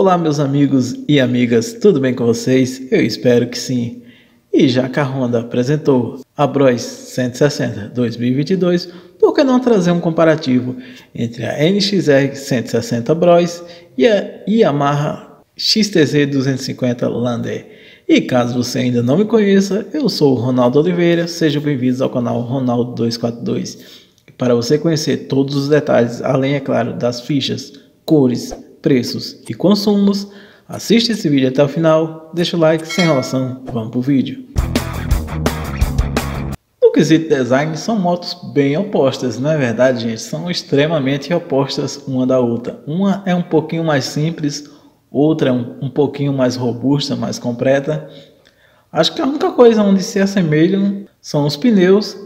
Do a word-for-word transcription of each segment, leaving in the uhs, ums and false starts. Olá meus amigos e amigas, tudo bem com vocês? Eu espero que sim. E já que a Honda apresentou a Bros cento e sessenta dois mil e vinte e dois, por que não trazer um comparativo entre a N X R cento e sessenta Bros e a Yamaha X T Z duzentos e cinquenta Lander? E caso você ainda não me conheça, eu sou o Ronaldo Oliveira, sejam bem-vindos ao canal Ronaldo duzentos e quarenta e dois. Para você conhecer todos os detalhes, além, é claro, das fichas, cores, preços e consumos, assista esse vídeo até o final, deixa o like, sem enrolação, vamos pro vídeo. No quesito design, são motos bem opostas, não é verdade, gente? São extremamente opostas uma da outra. Uma é um pouquinho mais simples, outra é um, um pouquinho mais robusta, mais completa. Acho que a única coisa onde se assemelham são os pneus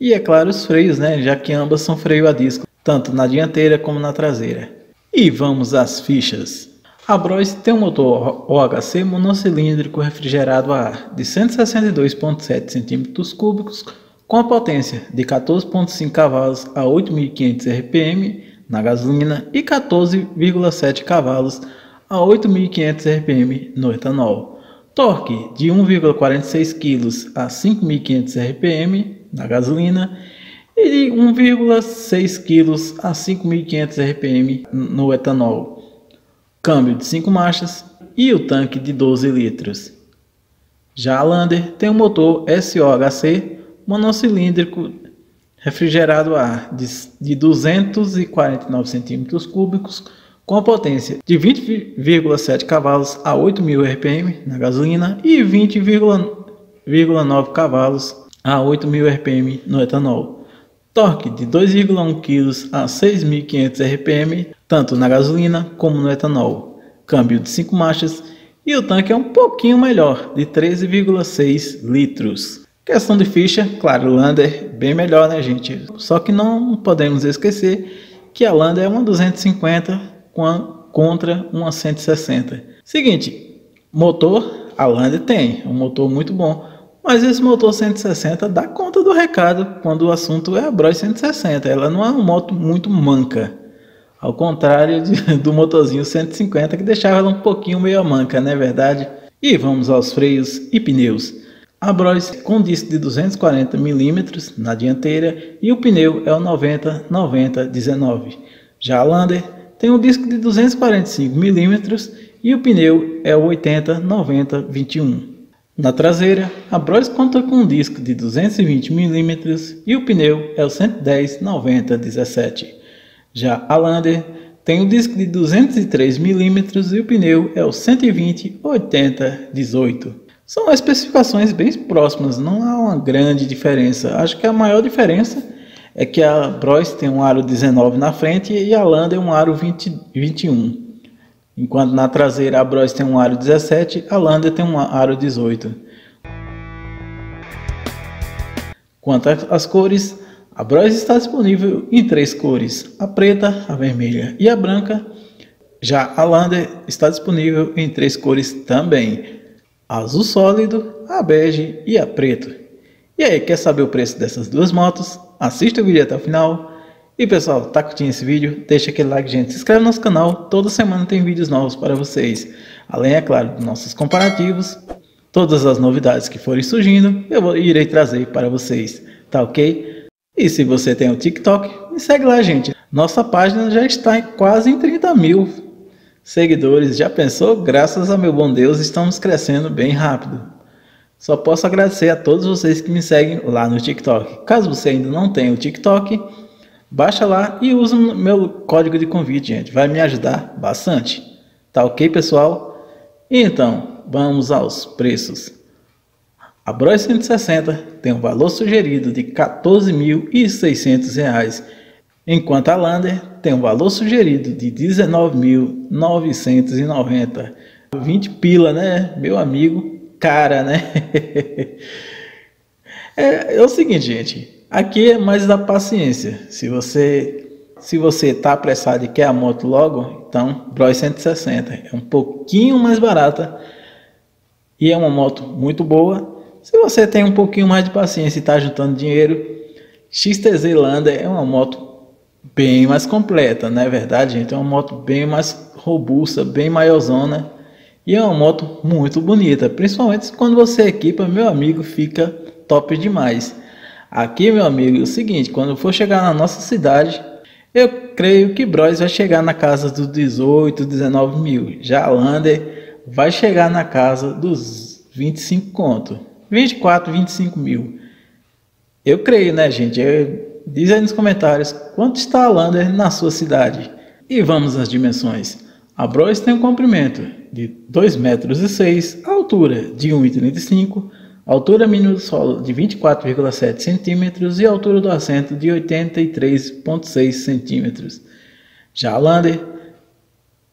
e, é claro, os freios, né? Já que ambas são freio a disco, tanto na dianteira como na traseira. E vamos às fichas. A Bros tem um motor O H C monocilíndrico refrigerado a ar de cento e sessenta e dois vírgula sete centímetros cúbicos com a potência de quatorze vírgula cinco cavalos a oito mil e quinhentos R P M na gasolina e quatorze vírgula sete cavalos a oito mil e quinhentos R P M no etanol. Torque de um vírgula quarenta e seis quilos a cinco mil e quinhentos R P M na gasolina e de um vírgula seis quilos a cinco mil e quinhentos R P M no etanol. Câmbio de cinco marchas e o tanque de doze litros. Já a Lander tem um motor S O H C monocilíndrico refrigerado a ar de, de duzentos e quarenta e nove centímetros cúbicos com a potência de vinte vírgula sete cavalos a oito mil R P M na gasolina e vinte vírgula nove cavalos a oito mil R P M no etanol. Torque de dois vírgula um quilos a seis mil e quinhentos R P M, tanto na gasolina como no etanol. Câmbio de cinco marchas e o tanque é um pouquinho melhor, de treze vírgula seis litros. Questão de ficha, claro, Lander bem melhor, né, gente? Só que não podemos esquecer que a Lander é uma duzentos e cinquenta contra uma cento e sessenta. Seguinte, motor, a Lander tem um motor muito bom. Mas esse motor cento e sessenta dá conta do recado quando o assunto é a Bros cento e sessenta. Ela não é uma moto muito manca, ao contrário de, do motorzinho cento e cinquenta, que deixava ela um pouquinho meio manca, não é verdade? E vamos aos freios e pneus. A Bros com disco de duzentos e quarenta milímetros na dianteira e o pneu é o noventa noventa dezenove. Já a Lander tem um disco de duzentos e quarenta e cinco milímetros e o pneu é o oitenta noventa vinte e um. Na traseira, a Bros conta com um disco de duzentos e vinte milímetros e o pneu é o cento e dez noventa dezessete. Já a Lander tem um disco de duzentos e três milímetros e o pneu é o cento e vinte oitenta dezoito. São especificações bem próximas, não há uma grande diferença. Acho que a maior diferença é que a Bros tem um aro dezenove na frente e a Lander um aro vinte, vinte e um. Enquanto na traseira a Bros tem um aro dezessete, a Lander tem um aro dezoito. Quanto às cores, a Bros está disponível em três cores, a preta, a vermelha e a branca. Já a Lander está disponível em três cores também, a azul sólido, a bege e a preto. E aí, quer saber o preço dessas duas motos? Assista o vídeo até o final. E pessoal, tá curtindo esse vídeo? Deixa aquele like, gente. Se inscreve no nosso canal, toda semana tem vídeos novos para vocês. Além, é claro, dos nossos comparativos, todas as novidades que forem surgindo, eu irei trazer para vocês, tá ok? E se você tem o TikTok, me segue lá, gente. Nossa página já está em quase em trinta mil seguidores. Já pensou? Graças a meu bom Deus, estamos crescendo bem rápido. Só posso agradecer a todos vocês que me seguem lá no TikTok. Caso você ainda não tenha o TikTok, baixa lá e usa o meu código de convite, gente. Vai me ajudar bastante. Tá ok, pessoal? Então, vamos aos preços. A Bros cento e sessenta tem um valor sugerido de quatorze mil e seiscentos reais, enquanto a Lander tem um valor sugerido de dezenove mil novecentos e noventa reais. vinte pila, né? Meu amigo, cara, né? é, é o seguinte, gente. Aqui é mais da paciência. Se você se você tá apressado e quer a moto logo, então Bros cento e sessenta é um pouquinho mais barata e é uma moto muito boa. Se você tem um pouquinho mais de paciência e tá juntando dinheiro, X T Z Lander é uma moto bem mais completa, não é verdade, gente? É uma moto bem mais robusta, bem maiorzona, e é uma moto muito bonita, principalmente quando você equipa, meu amigo, fica top demais. Aqui, meu amigo, é o seguinte, quando for chegar na nossa cidade, eu creio que Bros vai chegar na casa dos dezoito, dezenove mil, já a Lander vai chegar na casa dos vinte e cinco conto, vinte e quatro, vinte e cinco mil, eu creio, né, gente? Eu diz aí nos comentários quanto está a Lander na sua cidade. E vamos às dimensões. A Bros tem um comprimento de dois metros e seis, altura de um vírgula trinta e cinco, altura mínima do solo de vinte e quatro vírgula sete centímetros e altura do assento de oitenta e três vírgula seis centímetros. Já a Lander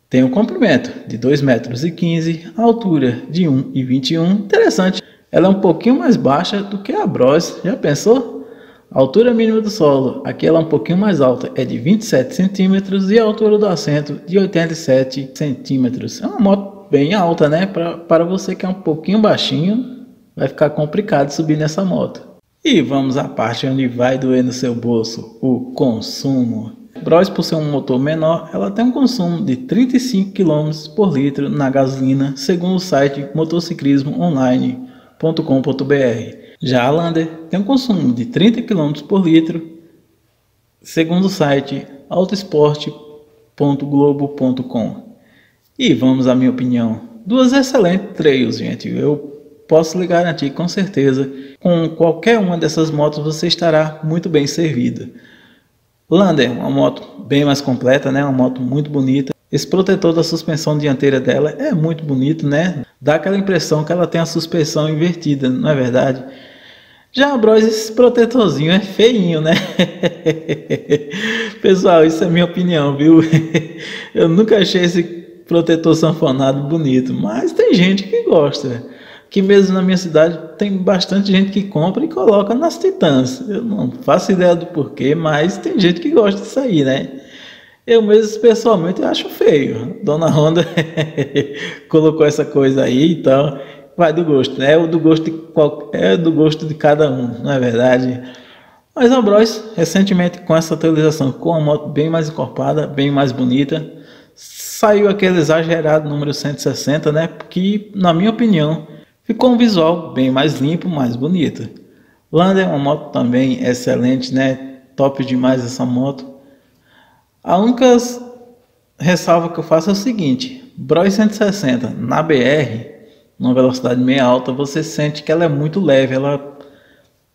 tem um comprimento de dois metros e quinze, altura de um vírgula vinte e um. Interessante, ela é um pouquinho mais baixa do que a Bros, já pensou? A altura mínima do solo, aqui ela é um pouquinho mais alta, é de vinte e sete centímetros e a altura do assento de oitenta e sete centímetros. É uma moto bem alta, né? Pra, para você que é um pouquinho baixinho, vai ficar complicado subir nessa moto. E vamos à parte onde vai doer no seu bolso, o consumo. Bros, por ser um motor menor, ela tem um consumo de trinta e cinco quilômetros por litro na gasolina, segundo o site motociclismo online ponto com ponto br. Já a Lander tem um consumo de trinta quilômetros por litro, segundo o site autoesport ponto globo ponto com. E vamos à minha opinião. Duas excelentes trails, gente. Eu posso lhe garantir com certeza, com qualquer uma dessas motos você estará muito bem servido. Lander, uma moto bem mais completa, né? Uma moto muito bonita. Esse protetor da suspensão dianteira dela é muito bonito, né? Dá aquela impressão que ela tem a suspensão invertida, não é verdade? Já a Bros, esse protetorzinho é feinho, né? Pessoal, isso é minha opinião, viu? Eu nunca achei esse protetor sanfonado bonito, mas tem gente que gosta. Que mesmo na minha cidade tem bastante gente que compra e coloca nas Titãs. Eu não faço ideia do porquê, mas tem gente que gosta disso aí, né? Eu mesmo, pessoalmente, eu acho feio. Dona Honda colocou essa coisa aí, então vai do gosto, né? É do gosto de qual... é do gosto de cada um, não é verdade? Mas a Bros, recentemente, com essa atualização, com uma moto bem mais encorpada, bem mais bonita, saiu aquele exagerado número cento e sessenta, né? Que, na minha opinião, ficou um visual bem mais limpo, mais bonito. Lander é uma moto também excelente, né? Top demais essa moto. A única ressalva que eu faço é o seguinte: Bros cento e sessenta na B R, numa velocidade meio alta, você sente que ela é muito leve, ela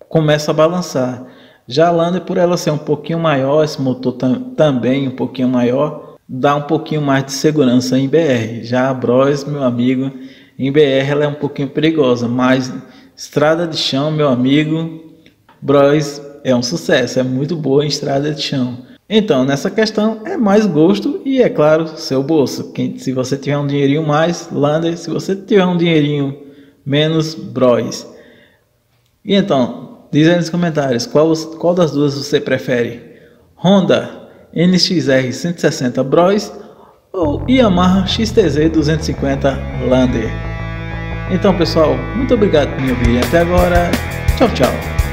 começa a balançar. Já a Lander, por ela ser um pouquinho maior, esse motor tam, também um pouquinho maior, dá um pouquinho mais de segurança em B R. Já a Bros, meu amigo, em B R ela é um pouquinho perigosa, mas estrada de chão, meu amigo, Bros é um sucesso, é muito boa em estrada de chão. Então, nessa questão é mais gosto e, é claro, seu bolso. Quem, se você tiver um dinheirinho mais, Lander, se você tiver um dinheirinho menos, Bros. E então, diz aí nos comentários qual, qual das duas você prefere: Honda N X R cento e sessenta Bros ou Yamaha X T Z duzentos e cinquenta Lander. Então, pessoal, muito obrigado por me ouvir até agora. Tchau, tchau.